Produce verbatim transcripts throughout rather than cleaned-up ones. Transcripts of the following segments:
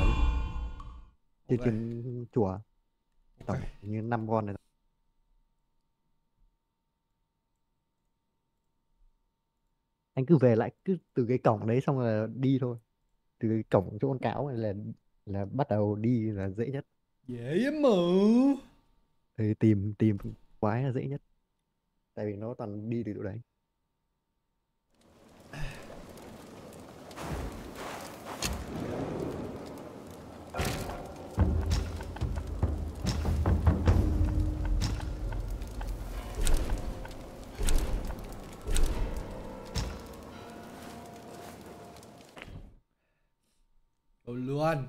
tới chương trình chùa tổng như năm con này. Anh cứ về lại cứ từ cái cổng đấy xong là đi thôi, từ cái cổng chỗ con cáo này là là bắt đầu đi là dễ nhất, dễ mà. Thì tìm tìm quái là dễ nhất, tại vì nó toàn đi từ chỗ đấy. Đồ luôn. Đi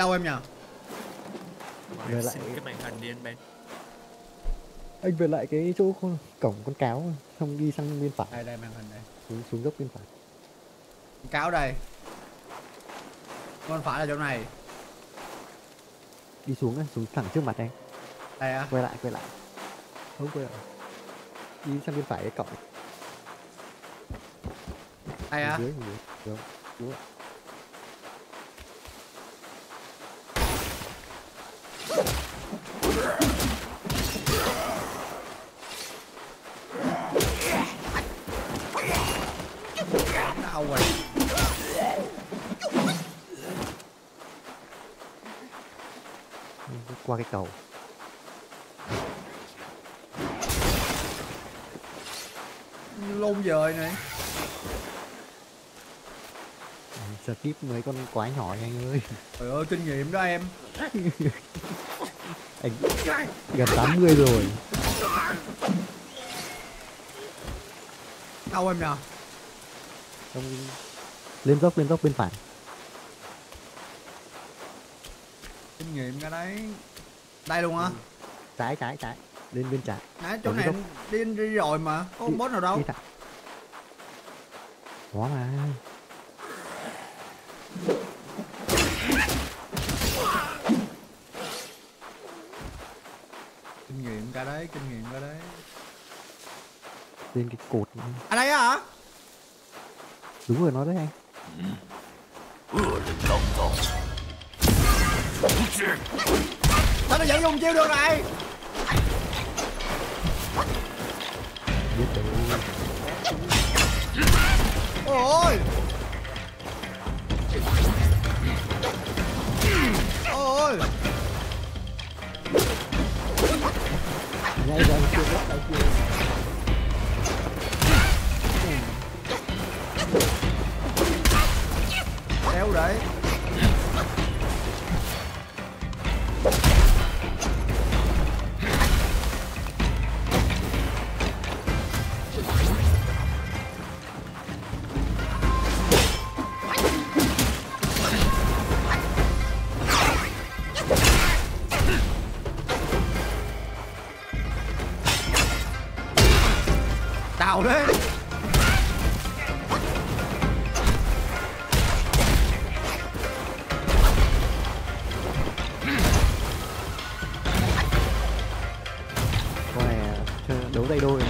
đâu em nhỉ? Về lại cái mảnh hàn điên bên. Anh về lại cái chỗ con... cổng con cáo, không đi sang bên phải. Đây đây màn hình đây. Xuống xuống dốc bên phải. Con cáo đây. Con phải là chỗ này. Đi xuống xuống thẳng trước mặt em. Đây á. À? Quay lại quay lại. Không quên rồi. Đi sang bên phải cái cổng. Ai á? Dưới, dưới. Đúng, đúng ạ. Đau rồi. Qua cái cầu. Lông dời này. Sợ tiếp mấy con quái nhỏ anh ơi. Trời ơi kinh nghiệm đó em. Anh gần tám mươi rồi. Đâu em nhờ? Không... Lên dốc, lên dốc bên phải. Kinh nghiệm cái đấy. Đây luôn hả? Trái, trái, trái. Lên bên trái. Nãy chỗ này em điên đi rồi mà. Có con boss nào đâu. Quá mà. Kinh nghiệm cả đấy, kinh nghiệm cả đấy. Lên cái cột này. À đây hả? À? Đúng rồi, nói đấy anh. Sao nó vẫn dùng chiêu được này? Ôi ôi ngay ra chưa lắp lại chưa đéo đấy. Đấy. Con này đấu tay đôi.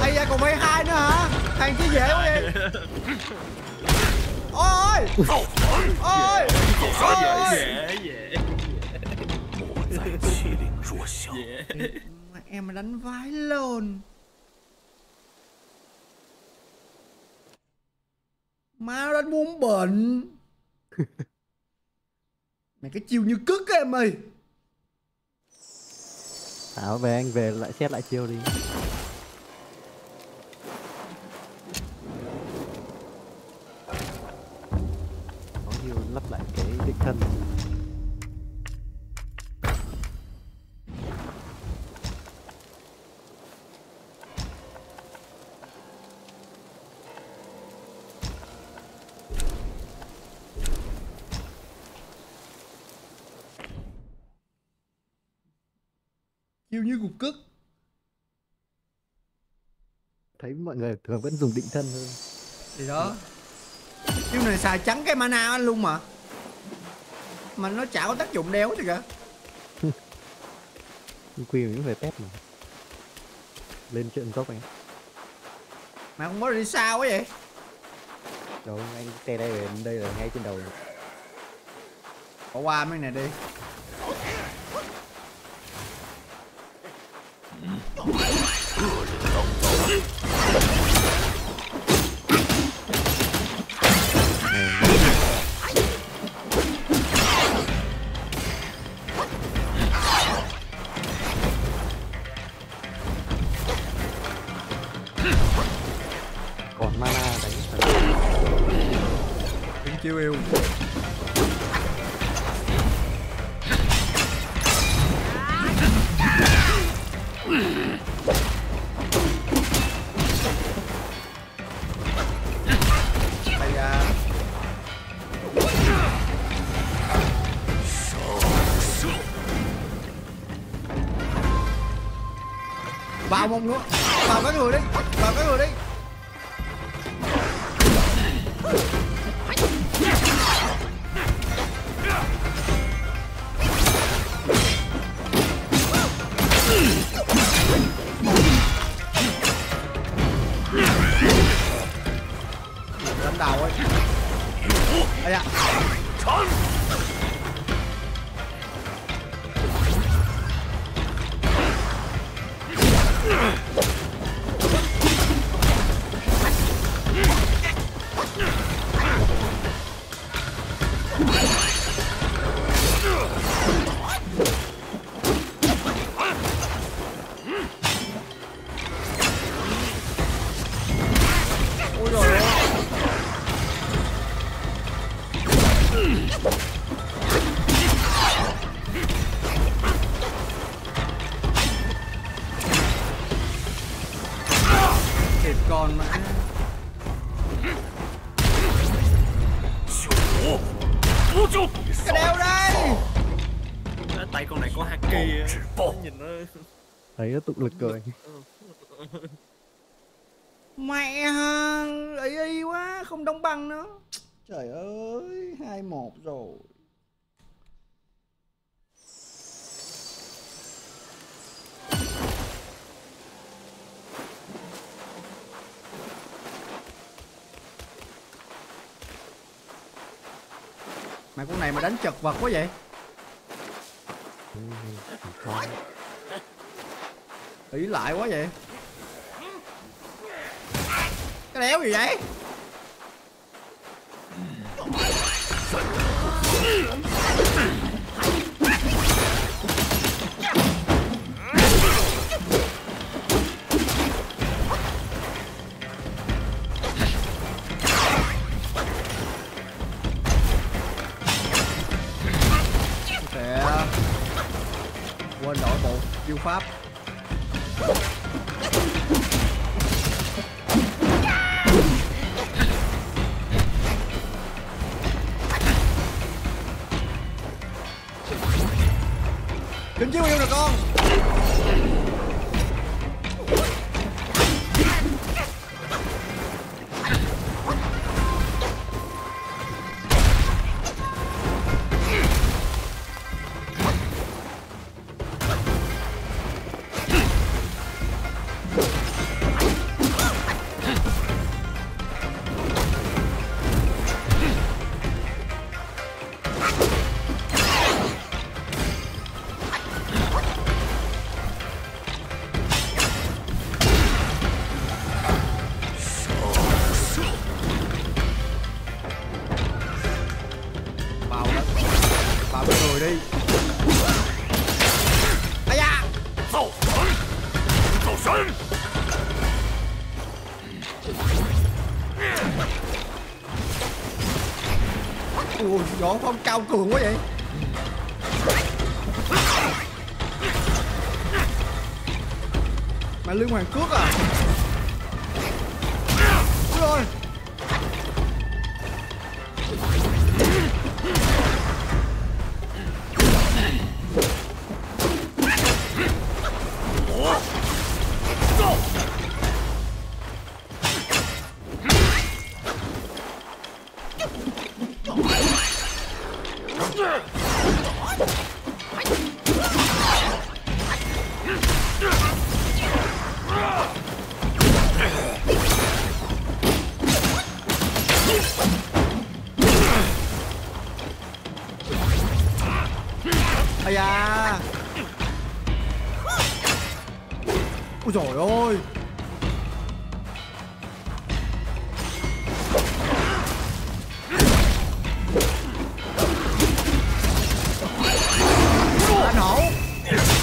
Ây da, còn mấy hai nữa hả? Thằng kia dễ quá đi. Ôi ôi ôi em đánh vãi lồn. Má đánh muốn bệnh. Mày cái chiêu như cứt em ơi. Tao về anh về lại xét lại chiêu đi. Lắp lại cái đích thân. Chiêu như cục cức. thấy mọi người thường vẫn dùng định thân hơn. Thì đó. Chiêu này xài trắng cái mana luôn mà. Mà nó chả có tác dụng đéo gì cả. Quy mình cũng phải test mà. Lên chuyện gốc anh. Mà không có đi sao quá vậy? Đâu anh tê đây về đây là ngay trên đầu. Bỏ qua mấy này đi. Còn mana đánh đánh chiêu yêu. Vào mông nữa, vào cái người đi, vào cái người đi. Đánh đầu ấy. Ây da. Còn mà cái đeo đây. Tay con này có haki á. Nhìn nó thấy nó tụ lực cười. Mẹ ấy y quá, không đóng băng nữa. Trời ơi, hai một rồi. Mày con này mà đánh chật vật quá vậy. Ý lại quá vậy. Cái đéo gì vậy? Quên đổi bộ chiêu pháp. Đừng chiêu yêu nè con. Ui, võ phong cao cường quá vậy. Mà Lương Hoàng Cước à. Ui rồi. Ây da. Ôi giời ơi.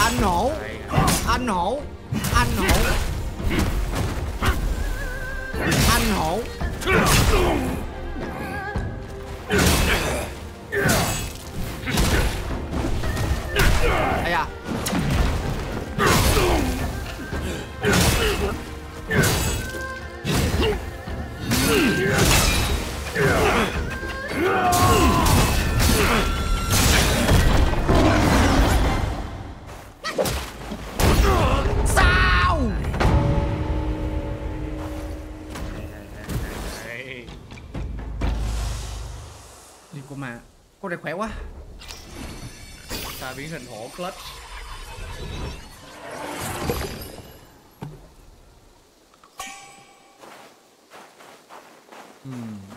Anh hổ. Anh hổ. Anh hổ. Anh hổ. Anh hổ. Ây da. Sao? Đi cô mà, cô này khỏe quá. Ta biến hình hổ clutch. Ừ,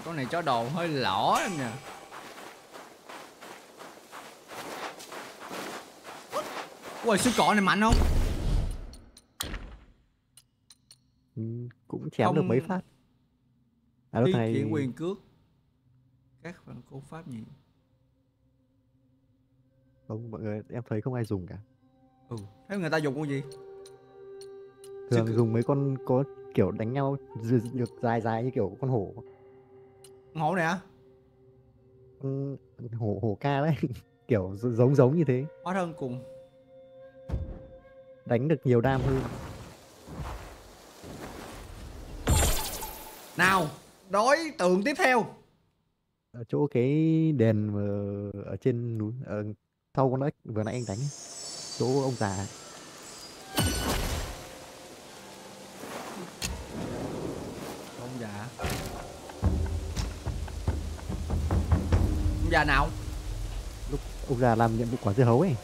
con này chó đồ hơi lỏ em nè. Ui, siêu cỏ này mạnh không? Ừ, cũng chém không... được mấy phát. À, lúc này... quyền cước. Các phần cô pháp gì? Không, mọi người em thấy không ai dùng cả. Ừ, thế người ta dùng con gì? Thường Chứ... dùng mấy con có kiểu đánh nhau được dài dài như kiểu con hổ. Hổ này á? Ừ, hổ hổ ca đấy. Kiểu giống giống như thế. Hóa thân cùng. Đánh được nhiều đam hơn. Nào, đối tượng tiếp theo. Ở chỗ cái đền ở trên núi ở sau con ếch vừa nãy anh đánh. Chỗ ông già. Ông già. Ông già nào? Lúc ông già làm nhiệm vụ quả dưa hấu ấy.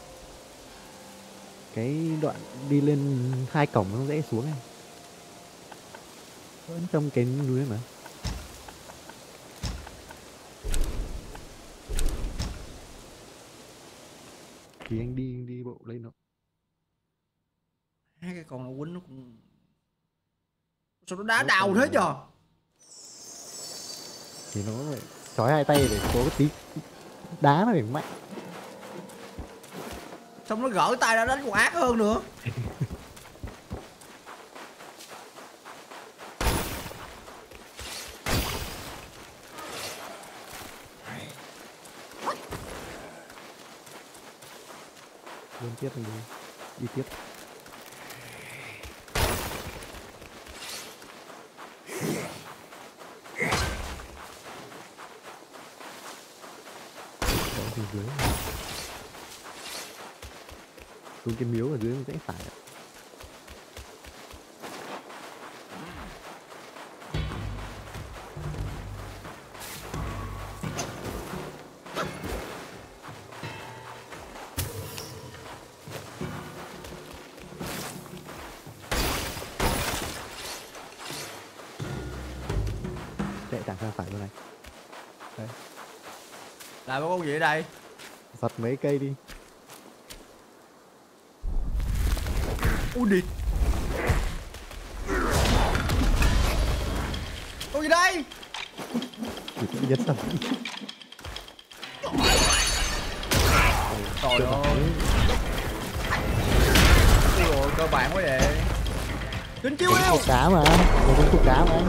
Cái đoạn đi lên hai cổng nó dễ xuống này. Vẫn trong cái núi mà. Thì anh đi đi bộ lên nó. Hai cái con nó quấn nó cũng. Sao nó đá nó đào thế trời? Thì nó phải chói hai tay để có tí đá nó phải mạnh. Xong nó gỡ tay ra đánh còn ác hơn nữa. Lên tiếp đi, đi tiếp. Ở dưới xuống cái miếu ở dưới dễ phải. Chạy thẳng sang phải luôn này. Đấy. Làm có con gì ở đây? Giật mấy cây đi. Ui địt. Con gì đây? Giật xong. Trời ơi. Ôi cơ bản quá vậy. Chín chiêu yêu. Cục cá mà, cũng cục cá mà.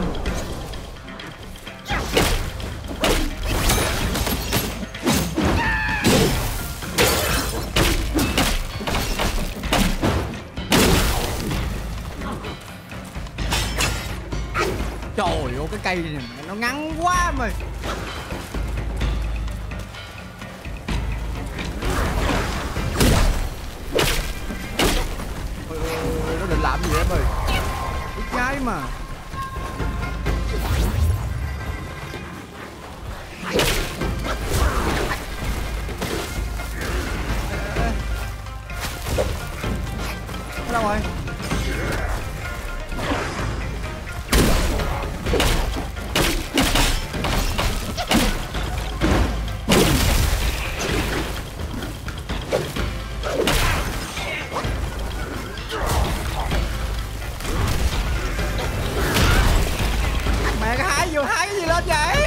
Trời ơi, cái cây này nó ngắn quá mày. Ôi, ôi, nó định làm gì em ơi? Cái trái mà. đâu rồi? Mẹ cái hái vô hái cái gì lên vậy?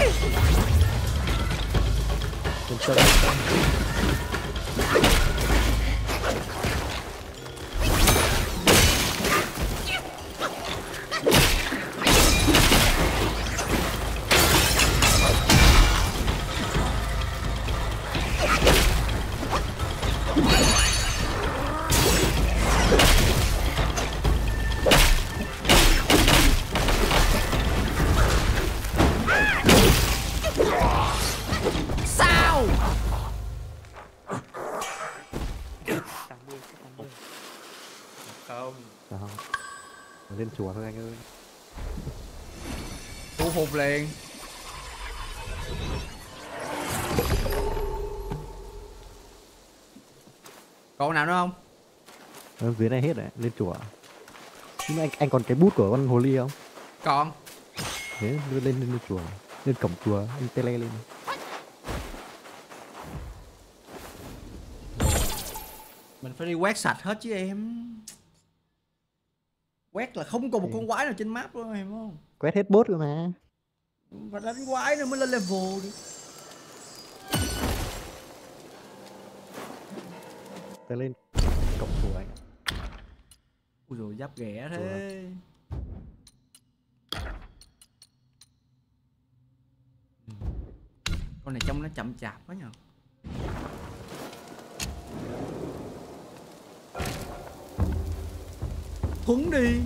Lên chùa thôi anh ơi. Thu phục liền. Còn nào nữa không? Ở dưới này hết rồi, lên chùa. Nhưng mà anh anh còn cái bút của con hồ ly không? Còn. Thế lên lên, lên chùa, lên cổng chùa, anh tele lên. Mình phải đi quét sạch hết chứ em. Quét là không còn một con quái nào trên map luôn em không? Quét hết bot rồi mà. Và đánh quái nữa mới lên level đi. Ta lên cổng chùa anh. Ui rồi giáp ghẻ thế. Con này trông nó chậm chạp quá nhờ. Thuấn đi.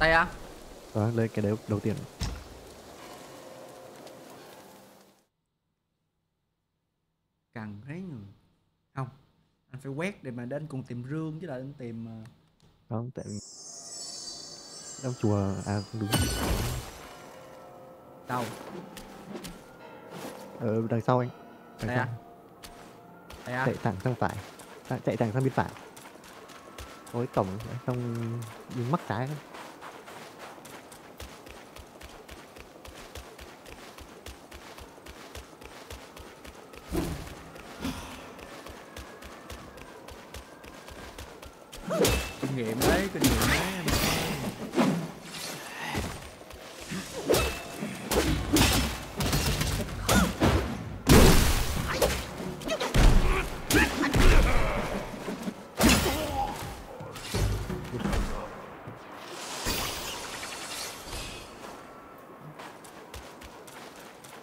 Đây à? Ờ, lấy cái đấy đầu tiên. Cần thấy người. Không, anh phải quét để mà đến cùng tìm rương chứ là anh tìm... Không, tại vì... Đâu chùa... À, không đúng. Đâu? Ờ, đằng sau anh. Đằng đây sau. À? À? Chạy thẳng sang phải, chạy thẳng sang bên phải. Ôi cổng xong đứng mắc trái. Kinh nghiệm đấy, kinh nghiệm đấy.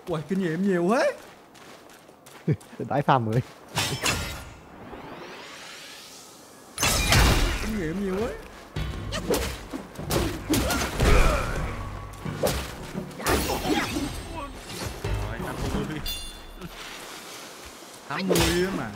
Ui, kinh nghiệm nhiều thế. Đãi phàm rồi. Kinh nghiệm nhiều ấy. Rồi, tám mươi. tám mươi mà.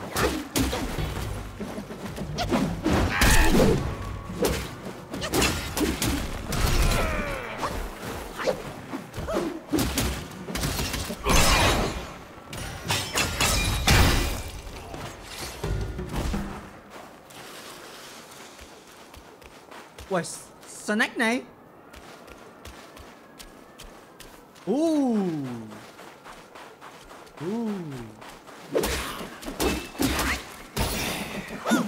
Ui, snack này. Uuuu Uuuu được không?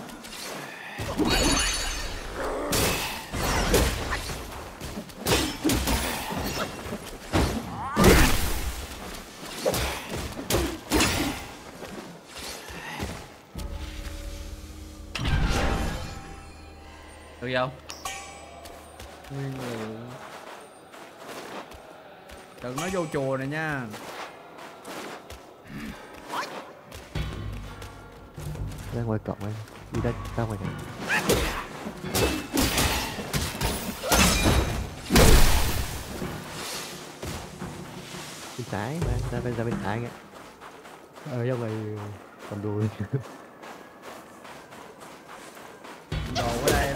Nguyên liệu. Đừng nói vô chùa này nha. Ra ngoài cổng anh. Đi ra, ra ngoài này. Bên trái mà, ra bên, ra bên trái kìa. Ở trong này còn đùi. Đồ ở đây em.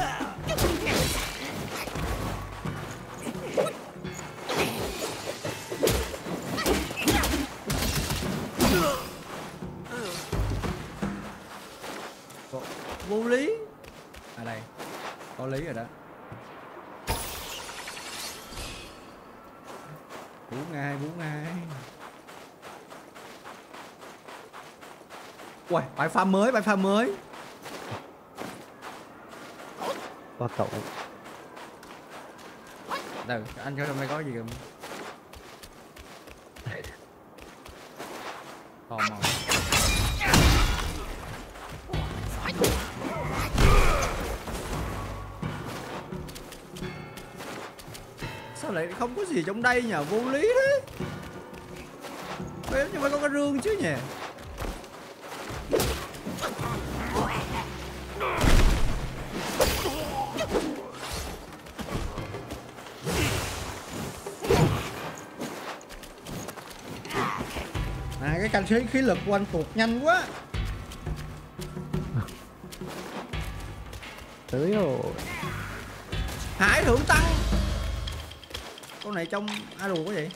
Có lấy rồi đó. Bốn hai bốn hai. Ui, bài pha mới, bài pha mới. Có cậu. Đâu, anh cho hôm nay có gì không? Tò mò. Sao lại không có gì trong đây nhỉ? Vô lý thế. Bếm nhưng mà có cái rương chứ nhỉ? À, cái canh khí khí lực của anh tuột nhanh quá. Tới rồi. Hải thưởng tăng. Con này trong a đồ quá vậy.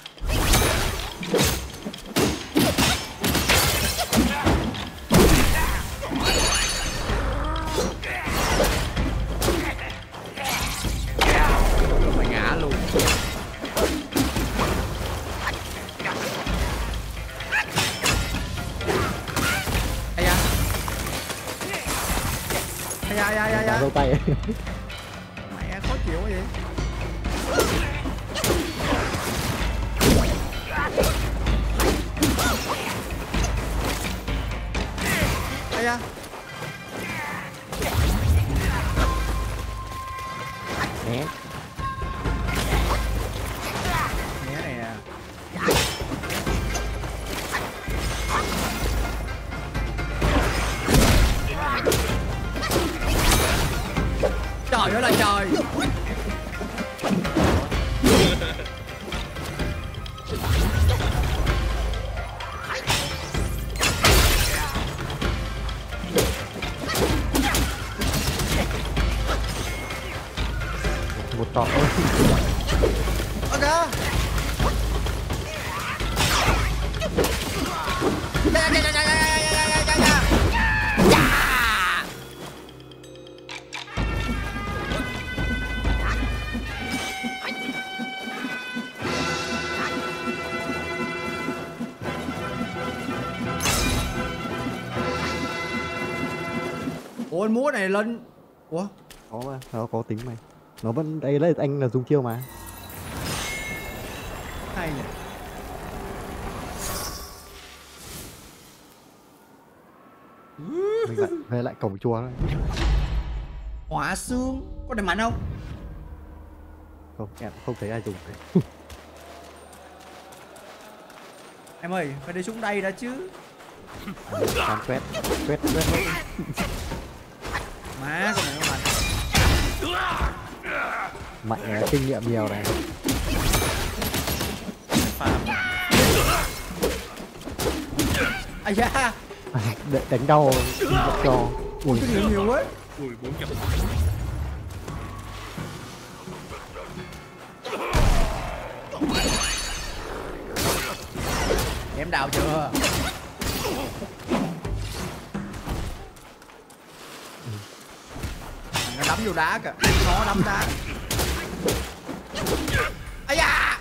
Tay. Mẹ khó chịu quá vậy. Ây da. Né. Né này à. Trời ơi là trời. Một tọ ơi. Ok. Ôi múa này lên. Ủa? Có mà, nó có tính mày. Nó vẫn đây là anh là dùng chiêu mà. Hay nhỉ. Mình lại về lại cổng chùa thôi. Hóa xương có đẹp mạnh không? Không, em không thấy ai dùng. Em ơi, phải đi xuống đây đã chứ. Còn quét, quét, quét. Má con này nó mạnh. Mạnh kinh nghiệm nhiều này. Ai da. Để đánh đau gặp trò. Ui nhiều nhiều quá. Ui bốn nhập. Em đào chưa? Nó đấm vô đá kìa, nó đấm đá. Ây da.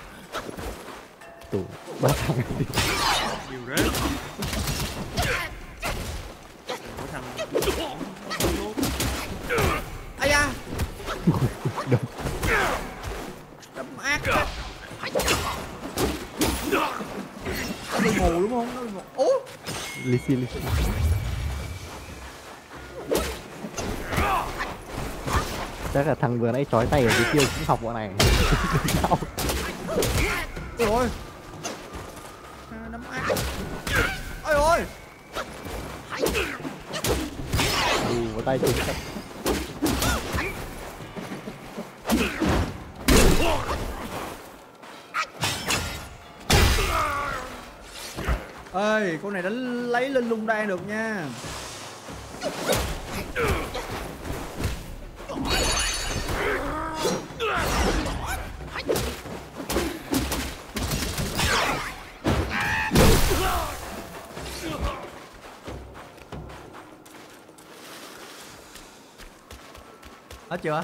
Tụi ba thằng đi. Nhiều đấy. Mỗi thằng. Ây da. Đấm. Đấm ác. Nó bị ngủ đúng không? Nó bị ngủ. Ố. Lì xì lì xì. Chắc là thằng vừa nãy trói tay ở dưới kia cũng học bọn này. Ôi ôi. Nắm ác. Ôi ôi. Ừ, một tay trúng. Ê, con này đã lấy lên lung đan được nha. Hết chưa?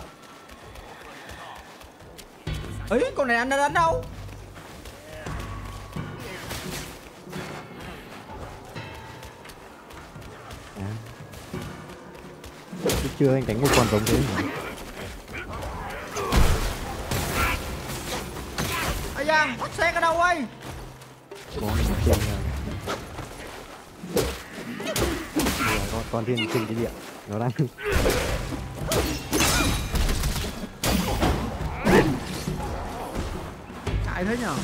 Ấy, con này anh đã đánh đâu? À. Chưa anh đánh một con giống thế nhỉ? Ây da, xe ở đâu ấy? Con con riêng trên cái địa nó đang chạy thế nhở?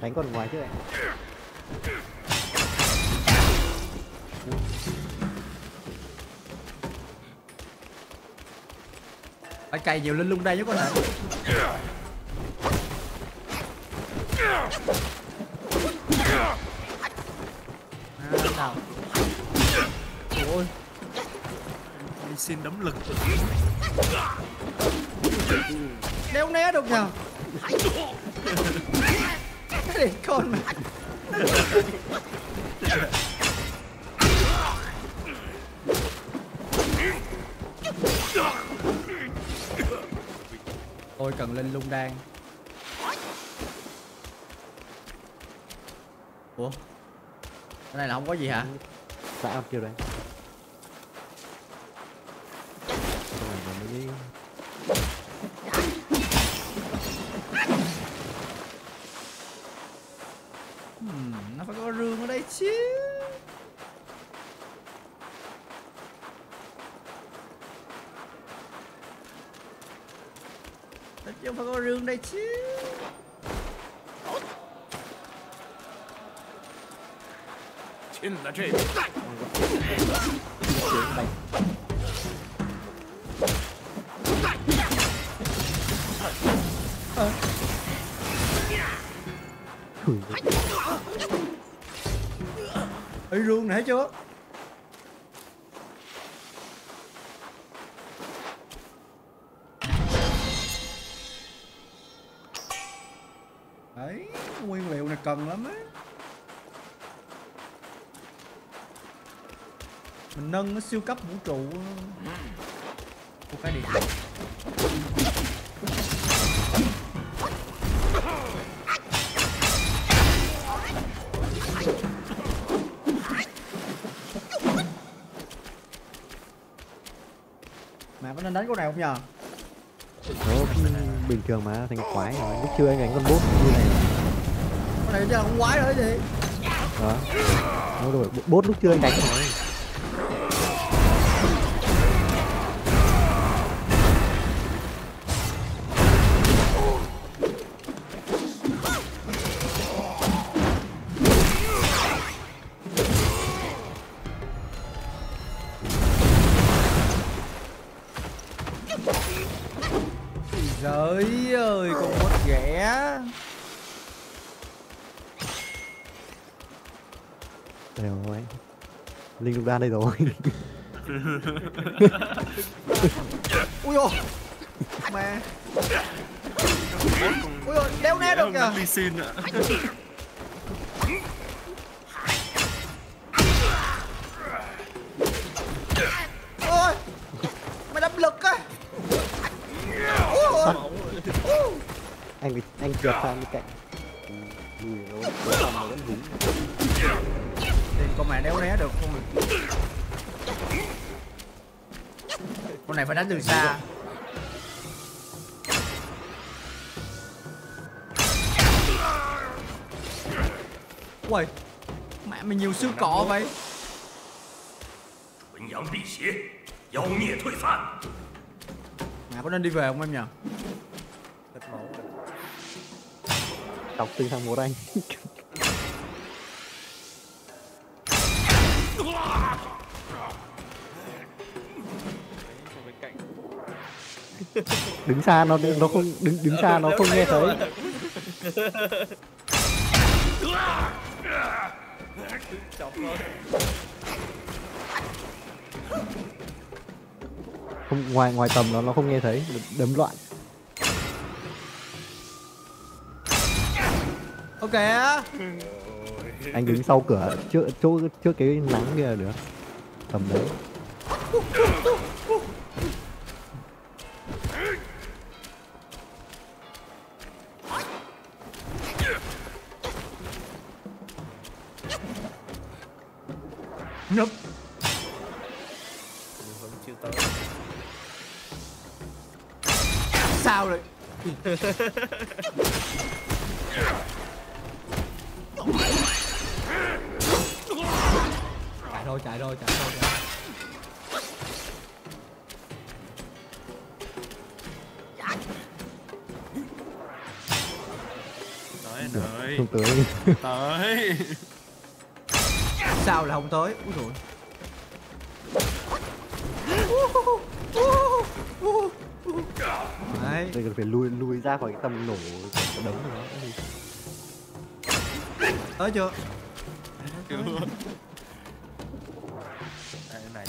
Đánh con ngoài chứ em. Phải cày nhiều linh lung đây chứ con này. À, ôi, em xin đấm lực. Đéo né được nhờ. Để con mà. Tôi cần linh lung đan. Ủa? Cái này là không có gì hả? Sao kêu đây? Hmm, nó phải có rương ở đây chứ. Tất nhiên phải có rương đây chứ. Ừm, là chết. Ấy rương này chưa? Đấy, nguyên liệu này cần lắm á. Mình nâng nó siêu cấp vũ trụ. Một cái điện. Mà có nên đánh con này không nhờ? Ủa, bình thường mà thành quái rồi. Lúc chưa anh đánh con bốt như này. Con này chứ là con quái rồi gì? Đó. Đúng rồi, bốt lúc chưa anh đánh rồi. Trời ơi, con bốt ghẻ. Trời ơi, linh lục đan đây rồi. Ui dồi, mẹ. Ui dồi, đeo né được kìa. Đi xin ạ. Ôi, mày đấm lực á. Anh bị anh trượt sang bên cạnh. Lùi rồi, nó vẫn húng. Tên con mẹ đéo né được không mà. Con này phải đánh từ xa. Ui, mẹ mày nhiều xương cỏ vậy. Mẹ có nên đi về không em nhờ? Đọc từ thằng một anh. Đứng xa nó nó không đứng đứng xa nó không nghe thấy. Không, ngoài ngoài tầm nó nó không nghe thấy, đấm loạn. Ok. Anh đứng sau cửa trước chỗ trước cái nắng kia được. Tầm đấy. Nope. Sao rồi? Chạy rồi, chạy rồi, chạy rồi. Tới anh ơi. Không tới. Tới. Sao là không tới? Úi dồi. Đấy. Đây phải lùi lùi ra khỏi cái tầm nổ cái đống này đó. Tới chưa? Chưa. Đây này.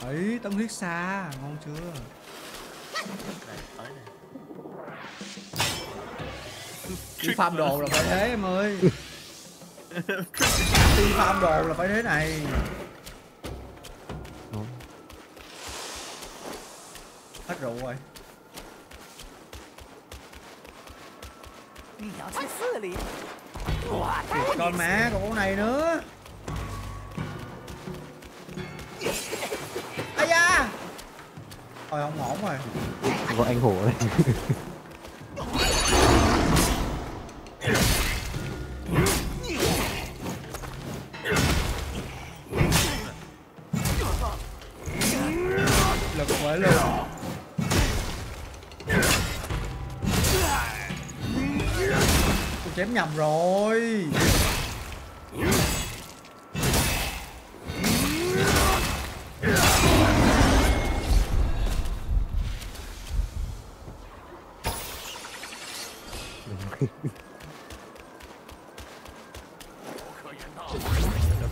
Ấy, tâm huyết xa, ngon chưa? Đây, tới này. Đi farm đồ là phải thế em ơi. Đi farm đồ là phải thế này. Hết rượu rồi. Còn má còn con này nữa. Ây da. Thôi không ổn rồi. Gọi anh hổ đây. Lực quá luôn. Tôi chém nhầm rồi.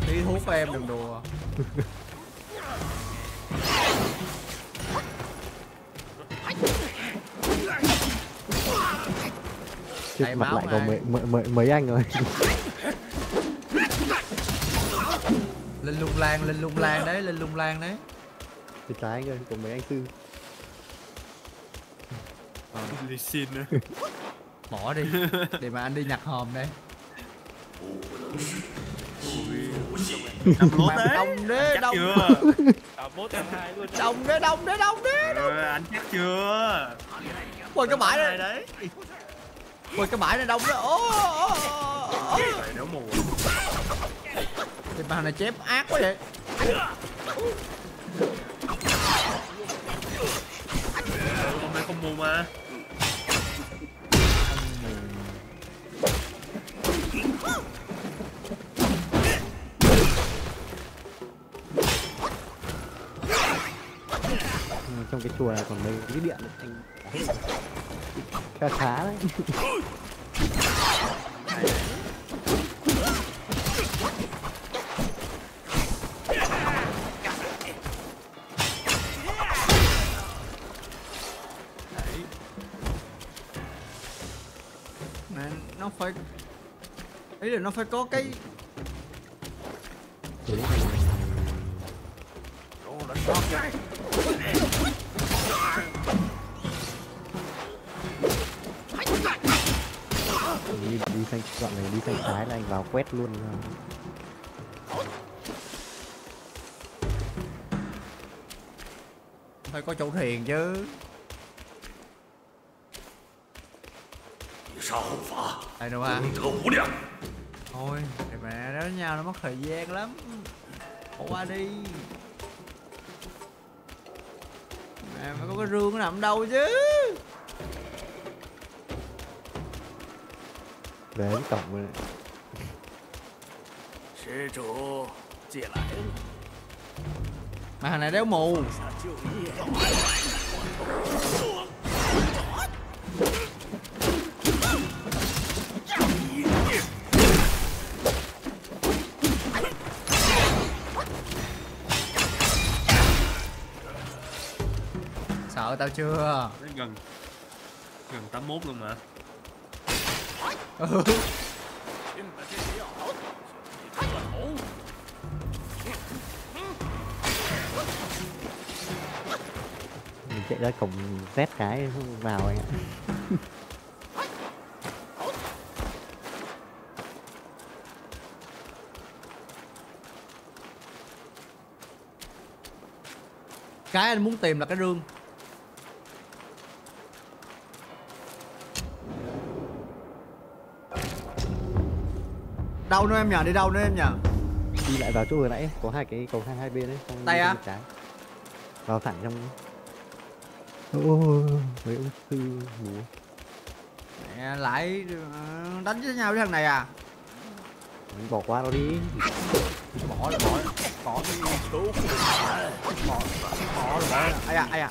Tí hút em đừng đùa. Chết mặt lại còn mấy, mấy, mấy anh rồi. Lên lung lan, lên lung lan đấy, lên lung lan đấy. Thì trái anh ơi, còn mấy anh tư. Đi xin nữa. Bỏ đi, để mà anh đi nhặt hòm đây. Đông đấy, đông đông đấy, đông đấy, đông đấy. Anh chắc chưa? Quên cái bãi này đấy. Quên cái bãi này đông đấy. Ô ô ô. Cái bãi này chép ác quá vậy. Hôm nay không mua mà. Trong cái chùa này còn mấy cái điện khá khá đấy. Này, nó phải ý là nó phải có cái đi đi sang đoạn này, đi sang trái là anh vào quét luôn. Phải có chỗ thuyền chứ. Đây đâu à? Thôi, mẹ đó nhau nó mất thời gian lắm. Bỏ qua đi. Mẹ phải có cái rương nó nằm đâu chứ. Về đến cổng rồi này. Mà thằng này đéo mù. Sợ đội tao chưa? Gần gần tám mươi mốt luôn mà. Ừ. Mình chạy ra cổng Z cái vào anh ạ. Cái anh muốn tìm là cái rương. Đâu nữa em nhờ, đi đâu nữa em nhờ? Đi lại vào chỗ vừa nãy, có hai cái cầu thang hai bên đấy. Tay á? À? Vào thẳng trong... Ôi, mấy ông sư múa. Mẹ lại đánh với nhau với thằng này à? Mình bỏ qua nó đi. Bỏ rồi, bỏ rồi. Bỏ đi. Bỏ, bỏ rồi. Ai à, ai à.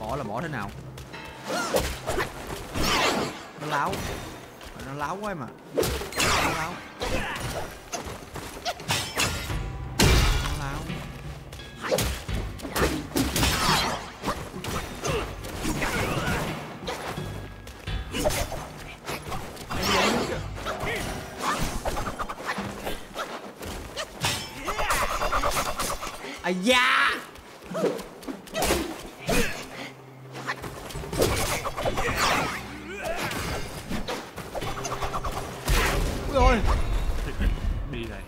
Bỏ là bỏ thế nào? Nó láo. Nó láo quá mà. Nó láo. Nó láo. Ây da. Ôi. Đi này.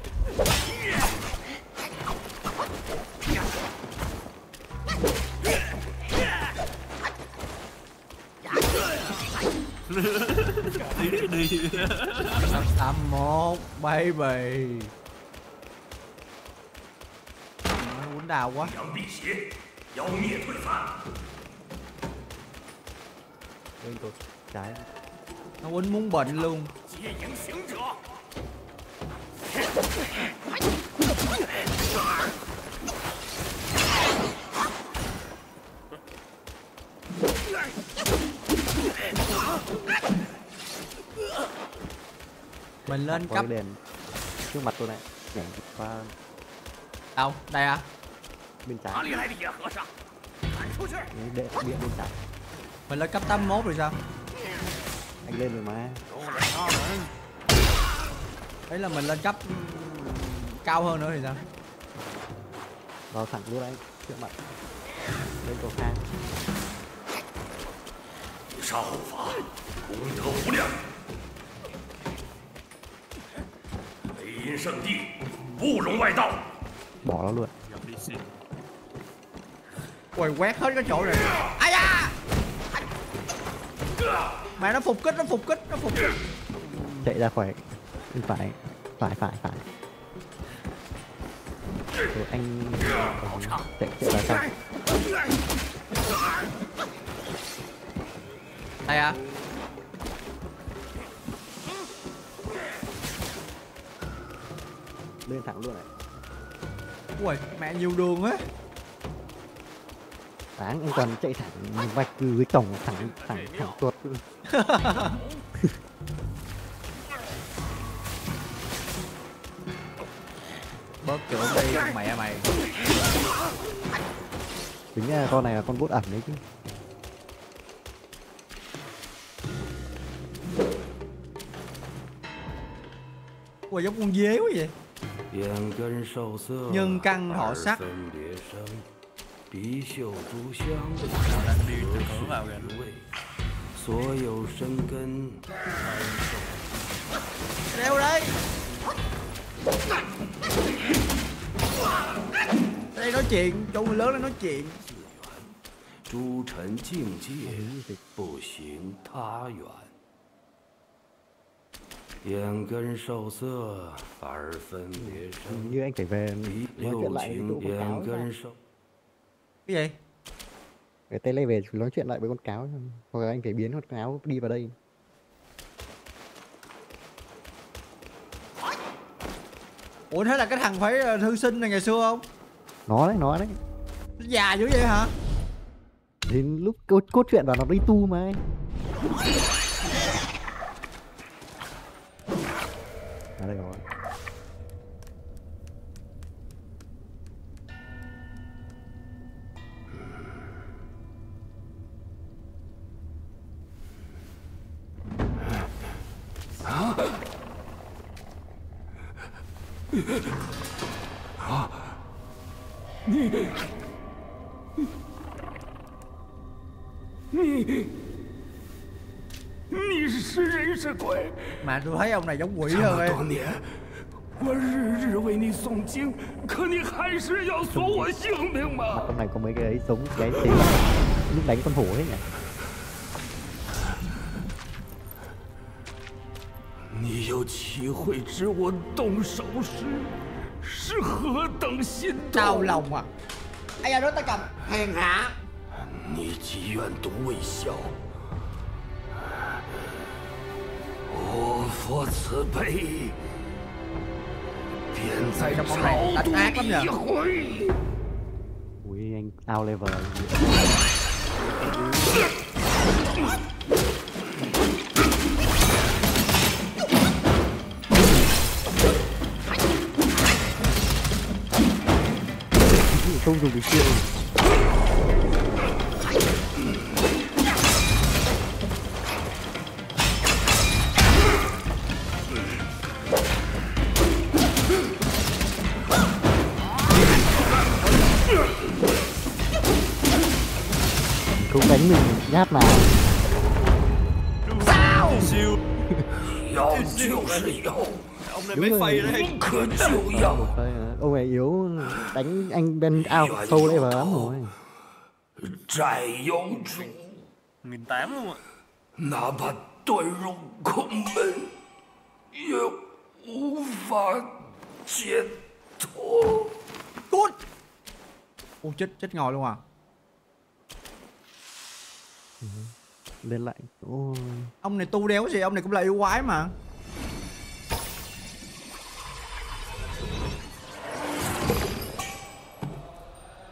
Đi đi. tám một baby. Quấn đào quá. Lên cột trái. Nó quấn muốn bệnh luôn. Mình lên cấp đèn trước mặt tôi này. Nhảy qua đâu đây à? Bên trái. Để, bên trái. Mình lên cấp tám mươi mốt rồi sao? Anh lên rồi mà. Đấy là mình lên cấp cao hơn nữa thì sao? Vào thẳng luôn anh, trước mặt. Lên cầu thang. Bỏ nó luôn. Ôi quét hết cái chỗ này. Ai da. Mày nó phục kích, nó phục kích, nó phục kích. Chạy ra khỏi. Phải, phải, phải, phải. Rồi anh... Chạy, chạy ra sao? Đây à? Lên thẳng luôn này. Ui, mẹ nhiều đường á. Đáng, anh toàn chạy thẳng vạch từ dưới cổng thẳng, thẳng, thẳng tuột. Bớt trưởng đi mẹ mày. Tính ra con này là con bốt ẩn đấy chứ. Ui giống con dế quá vậy. Nhân căn thọ sắc. Bí xỉu chú xương. Đeo đây. Đây nói chuyện, chỗ người lớn đây nói chuyện. Chú Trần Kinh Kiệt, bù xính tha yuan. Yên cân sâu sơ, phản phân biệt sân. Như anh kể về, nói chuyện lại với tụi con cáo sao? Cái gì? Cái tay lấy về nói chuyện lại với con cáo. Hoặc là anh phải biến con cáo đi vào đây. Ủa thế là cái thằng phải thư sinh này ngày xưa không? Nó đấy, nó đấy. Nó già dữ vậy hả? Đến lúc cốt, cốt truyện vào nó đi tu mà. Hadi bakalım. Mà tôi thấy ông này giống quỷ hơn ấy. Mặt ông này có mấy cái súng cái tí lúc đánh con hổ ấy nhỉ. Đau lòng à. Ai à, đó ta cầm hèn hạ. Ui anh out level. Không dùng được chiêu. Cũng đánh mình giáp nào. Sao? Ông này mới phây đấy. Ông này yếu đánh anh Ben out sâu đấy vào lắm rồi. một nghìn tám trăm luôn ạ. Nà bật tôi rung không bên. Yêu ú phá chiến thô. Cút. Ô chết, chết ngồi luôn à. Ừ. Lên lại. Ôi. Ông này tu đéo gì, ông này cũng là yêu quái mà.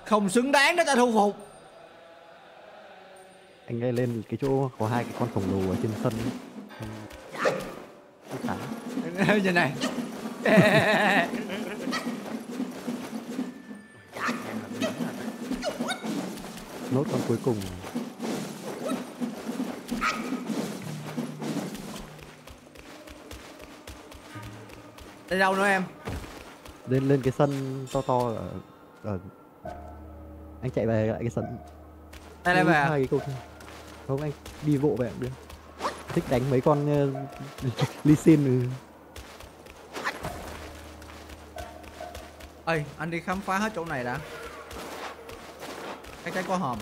Không xứng đáng để ta thu phục. Anh ấy lên cái chỗ có hai cái con khổng lồ ở trên sân. Như này. Nốt con cuối cùng. Đi đâu nữa em? Lên lên cái sân to to ở, ở... Anh chạy về lại cái sân. Đây đây về. Hai cái cột. Không anh đi bộ về cũng được. Thích đánh mấy con uh, Lee Sin. Ê, anh đi khám phá hết chỗ này đã. Cái cái có hòm.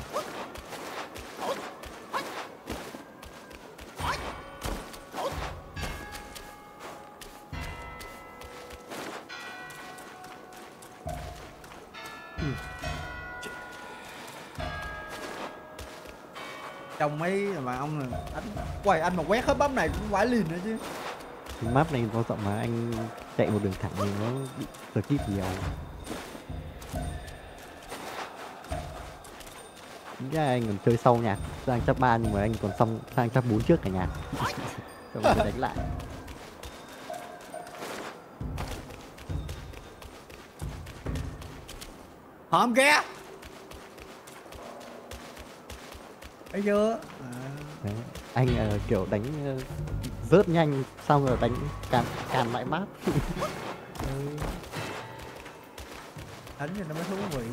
Trong mấy mà ông này anh quay anh mà quét hết bắp này cũng quái lìn nữa chứ. Cái map này nó rộng mà anh chạy một đường thẳng thì nó bị skip nhiều. Chính ra anh còn chơi sau nhạc sang chap ba nhưng mà anh còn xong sang chap bốn trước cả nhạc. Xong rồi đánh lại. Hòm kia. Thấy chưa? À. Anh uh, kiểu đánh uh, rớt nhanh xong rồi đánh càn càn lại mát. Đánh thì nó mới thú vị.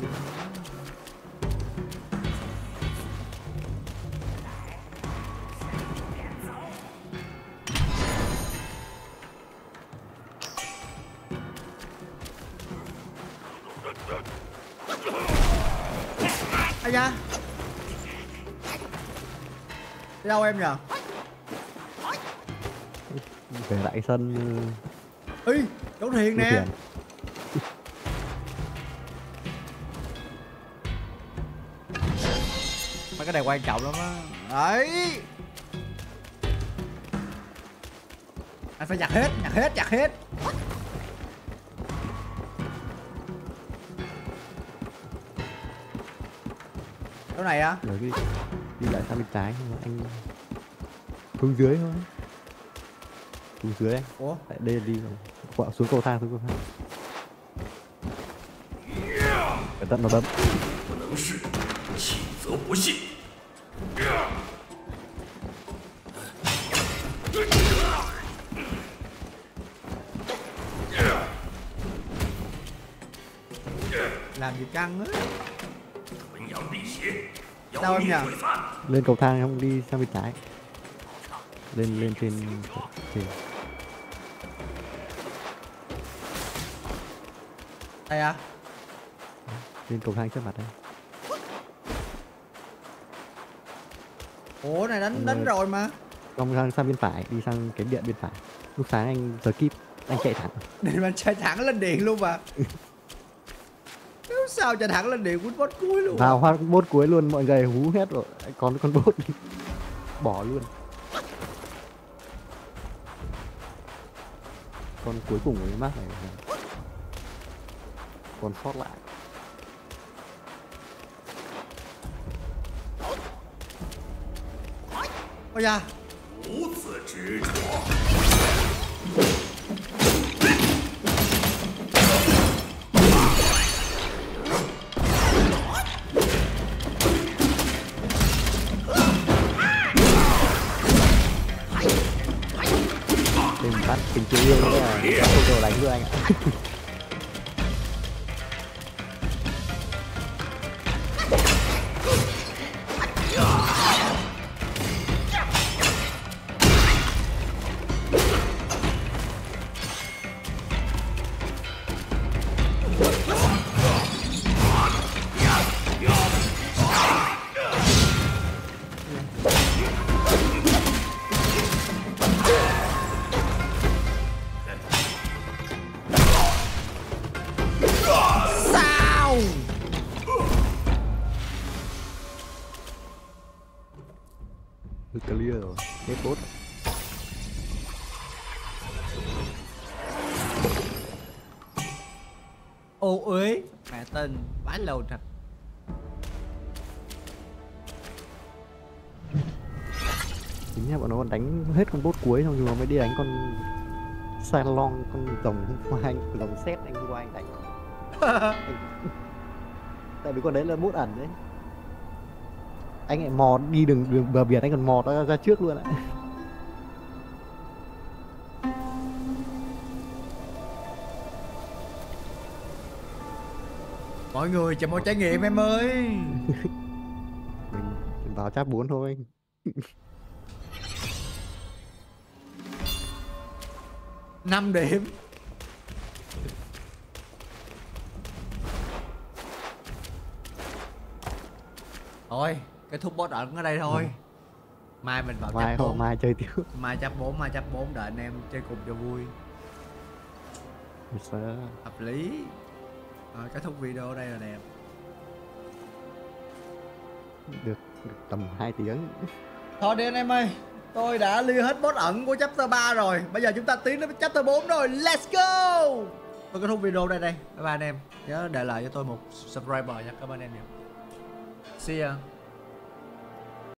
Ây da. Đi đâu em nhờ? Về lại sân. Ê, chỗ thiền nè. Mấy cái này quan trọng lắm á. Đấy. Anh phải nhặt hết, nhặt hết, nhặt hết. Chỗ này á? À? Đi lại sang bên trái nhưng mà anh xuống dưới thôi. Xuống dưới anh. Ủa? Tại đây đi rồi. Quạ xuống cầu thang, xuống cầu thang. Cẩn thận mà bấm. Làm gì căng ấy. Sao em nhỉ? Lên cầu thang không đi sang bên trái. Lên lên trên trên. Đây à? Lên cầu thang trước mặt đây. Ủa này đánh đánh rồi mà. Không sang sang bên phải, đi sang cái điện bên phải. Lúc sáng anh giờ kịp, anh chạy thẳng. Để mà chạy thẳng lên điện luôn mà. Sao chạy thẳng lên điện quýt bot cuối luôn. Vào hoa bot cuối luôn, mọi người hú hết rồi. Còn con bot đi. Bỏ luôn. Con cuối cùng của cái map này còn sót lại. Ôi da. Đừng bắt tình chữ yêu nữa là không đồ đánh nữa anh ạ. Clear rồi, hết bốt. Ô ơi, mẹ tên vãi lầu thật. Chính là bọn nó còn đánh hết con bốt cuối xong nhưng mà mới đi đánh con Salong, con rồng hôm qua anh, rồng xét anh hôm qua anh đánh. Tại vì con đấy là bốt ẩn đấy. Anh lại mò đi đường, đường bờ biển, anh còn mò ra, ra trước luôn ạ. Mọi người chờ mong trải nghiệm em ơi. Mình vào chap bốn thôi anh. năm điểm. Thôi cái thúc bot ẩn ở đây thôi. Ừ. Mai mình vào mai chapter bốn. Mai chơi tiếp. Mai chapter bốn, mai chapter bốn đợi anh em chơi cùng cho vui. Sẽ... hợp lý. Rồi kết thúc video đây là đẹp. Được, được tầm hai tiếng. Thôi đi anh em ơi. Tôi đã clear hết bot ẩn của chapter ba rồi. Bây giờ chúng ta tiến đến chapter bốn rồi. Let's go. Tôi kết thúc video đây đây. Bye bye anh em. Nhớ để lại cho tôi một subscriber nha. Cảm ơn anh em nhiều. See ya.